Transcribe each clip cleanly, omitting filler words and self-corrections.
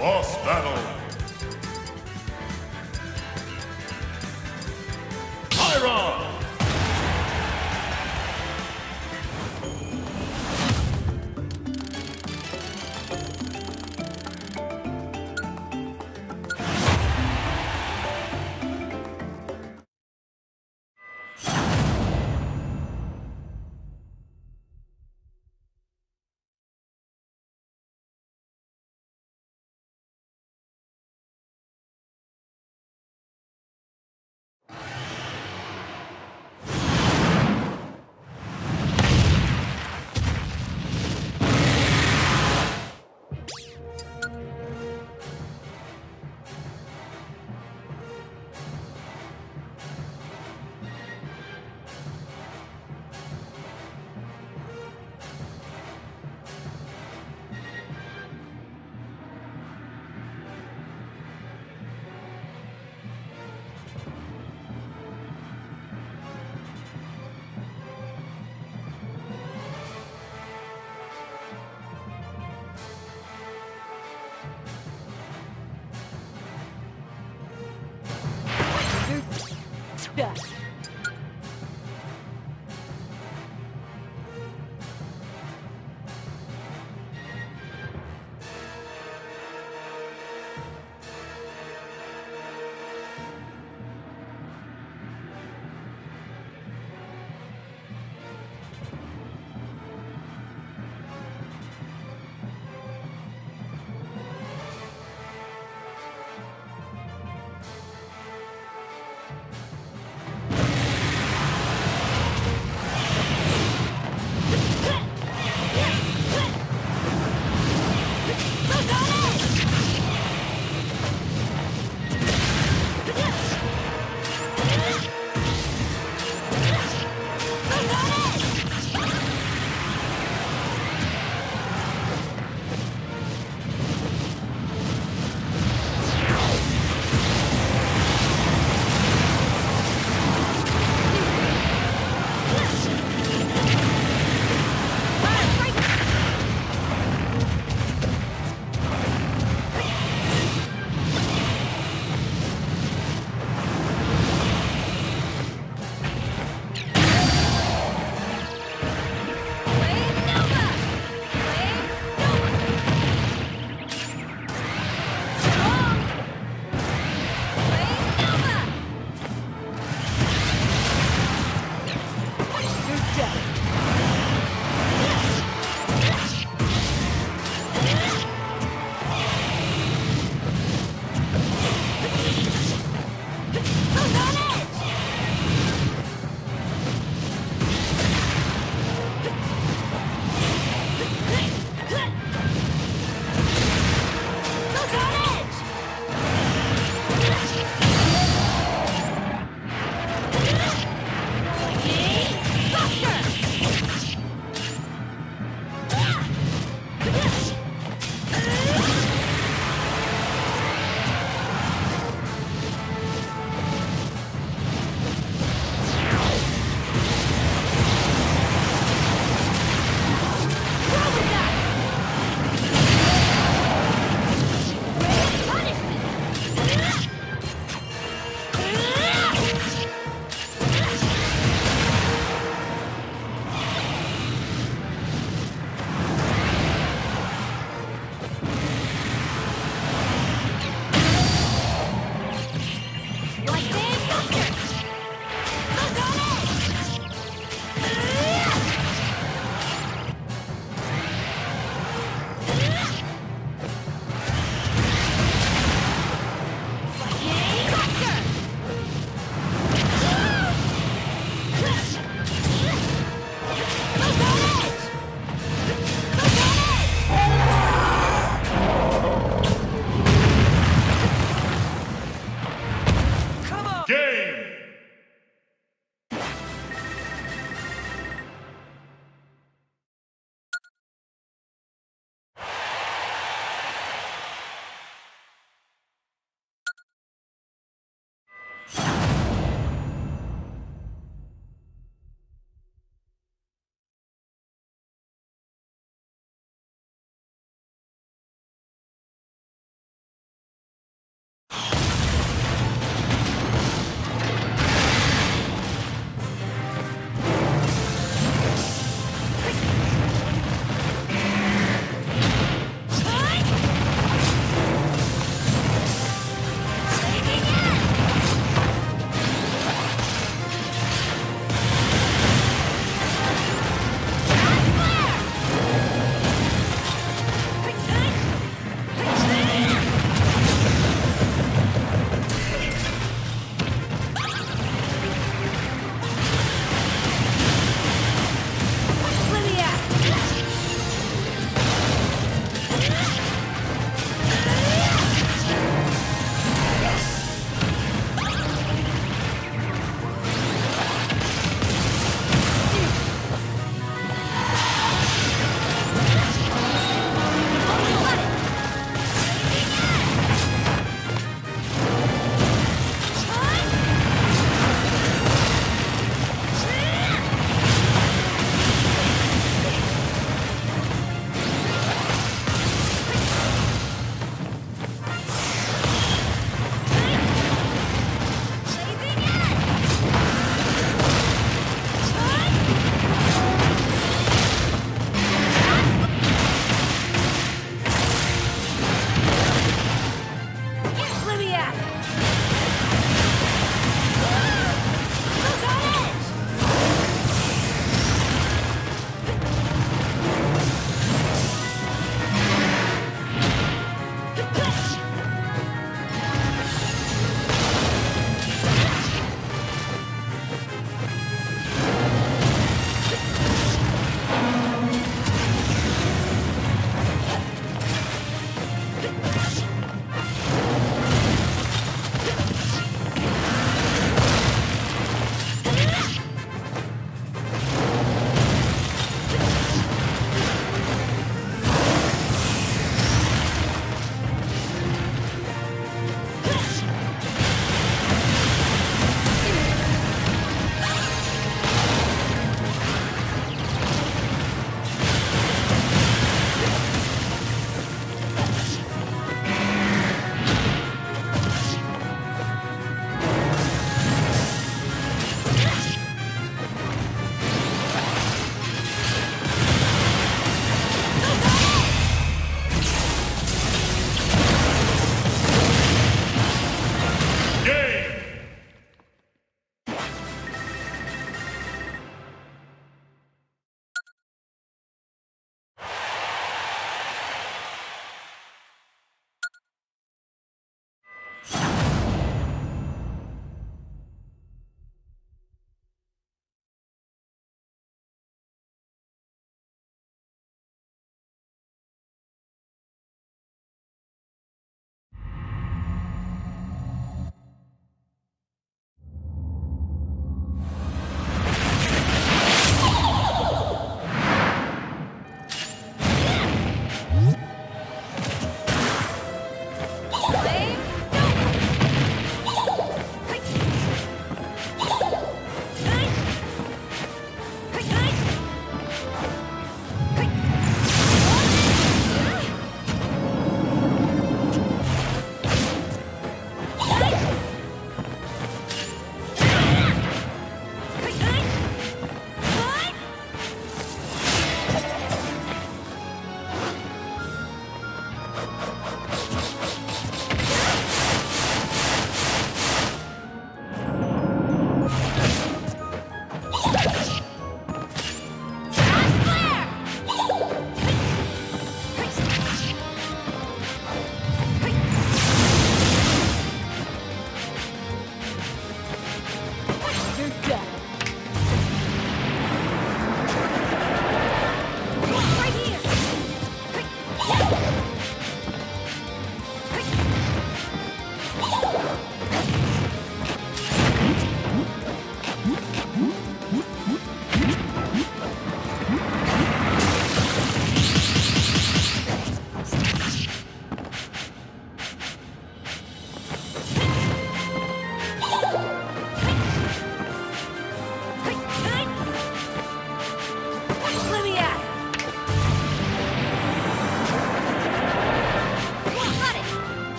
Boss battle. Pyron. Yes.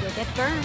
You'll get burned.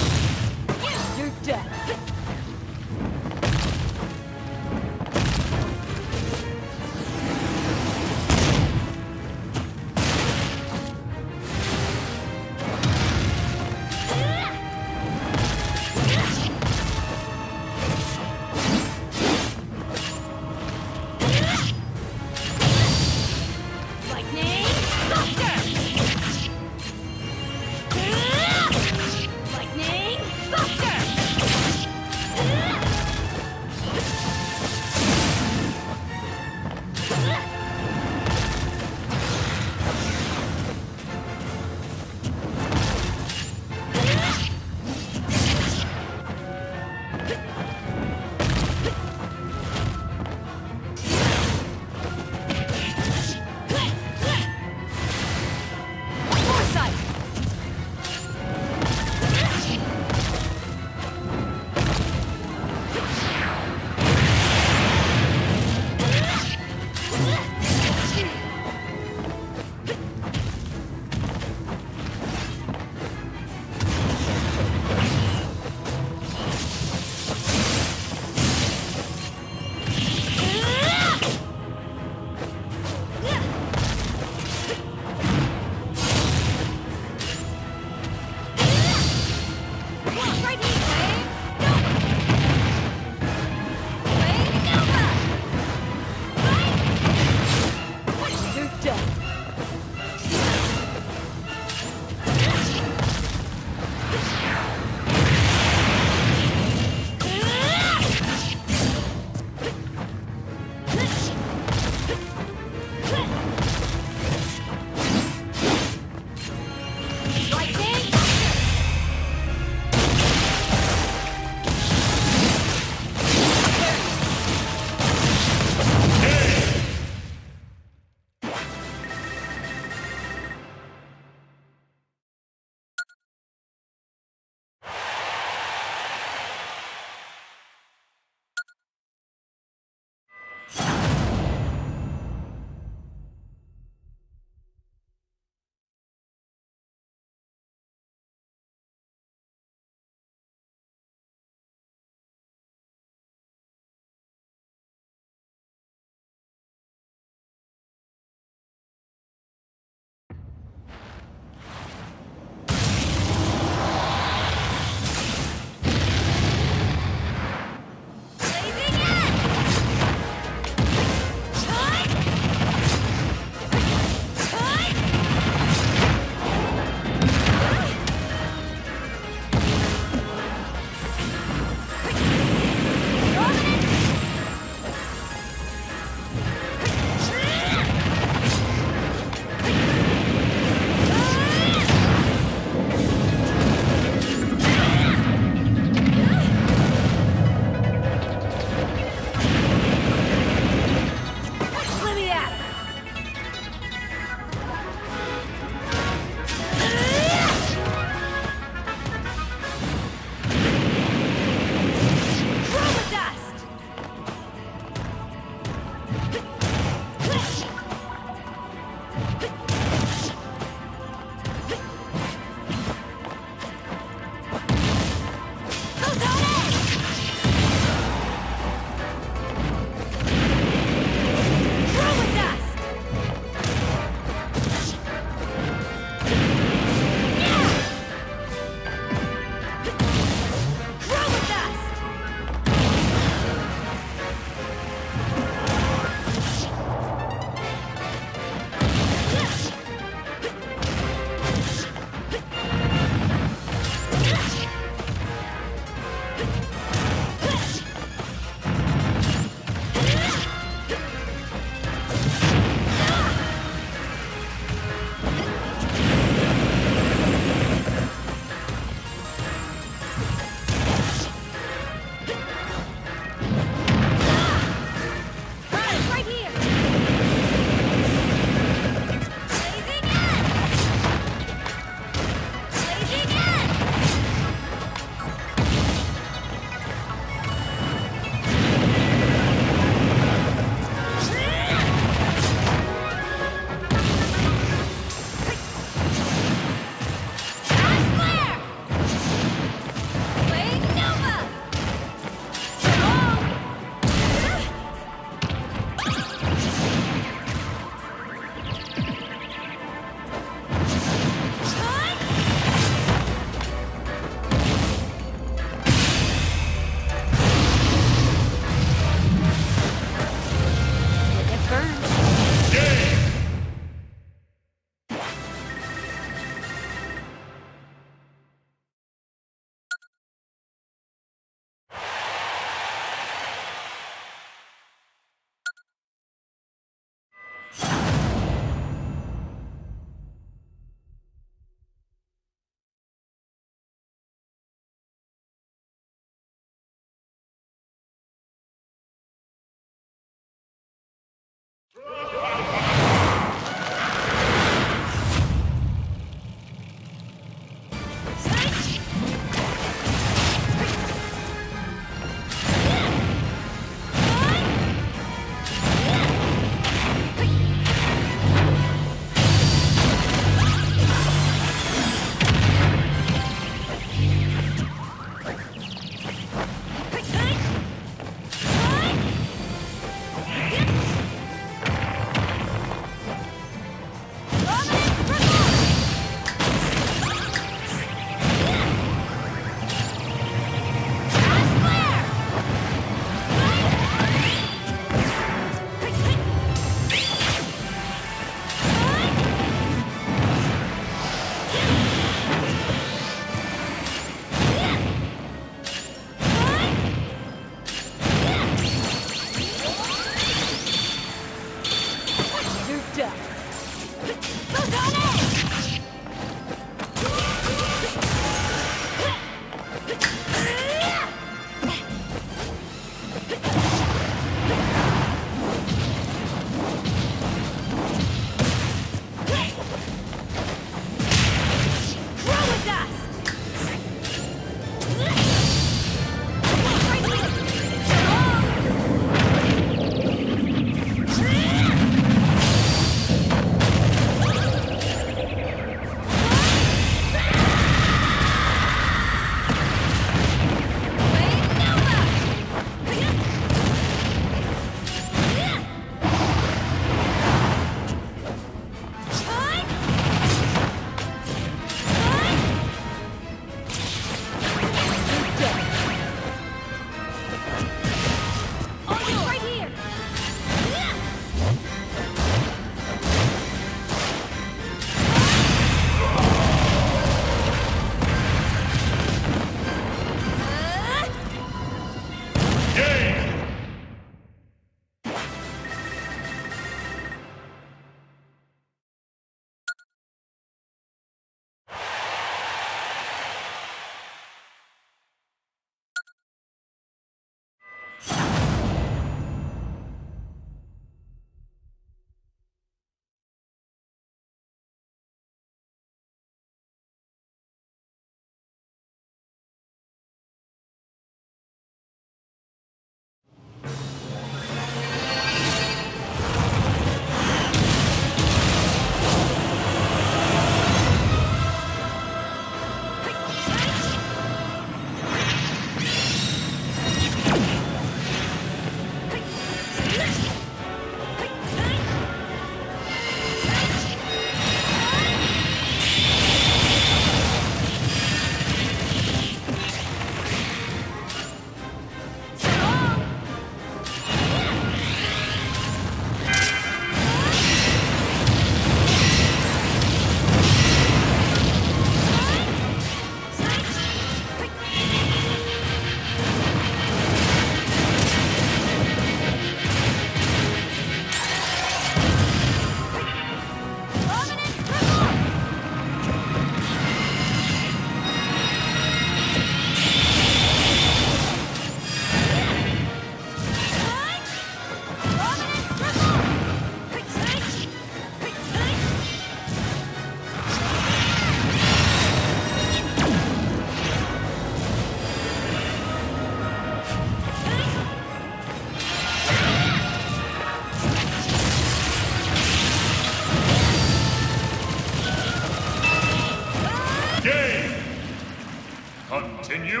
you?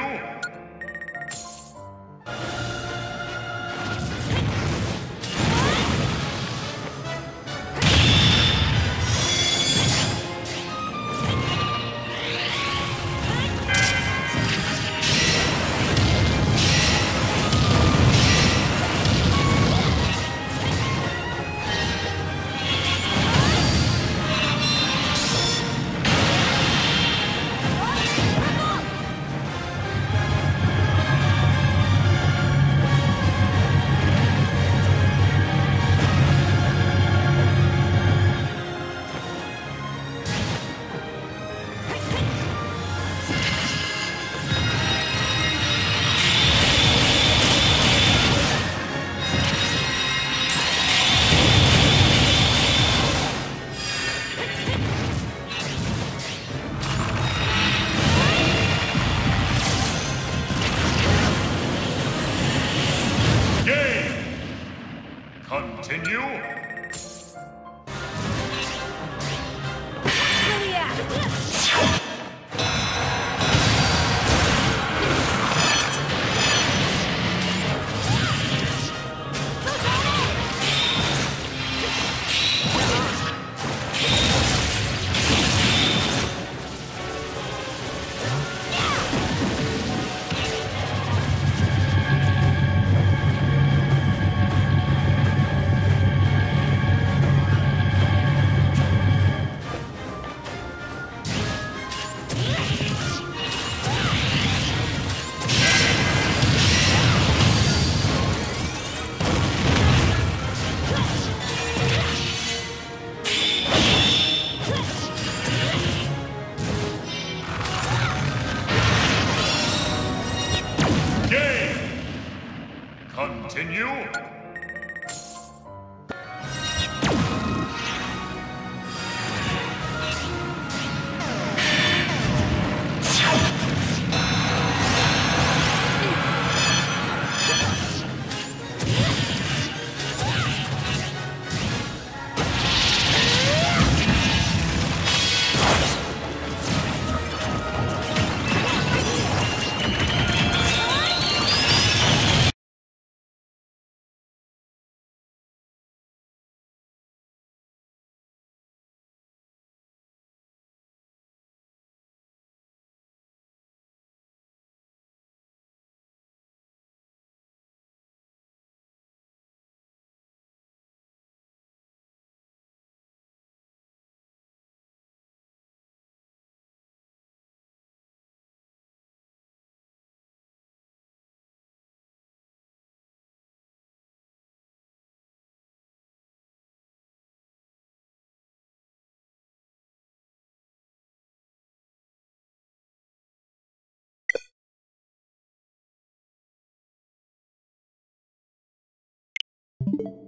Continue! You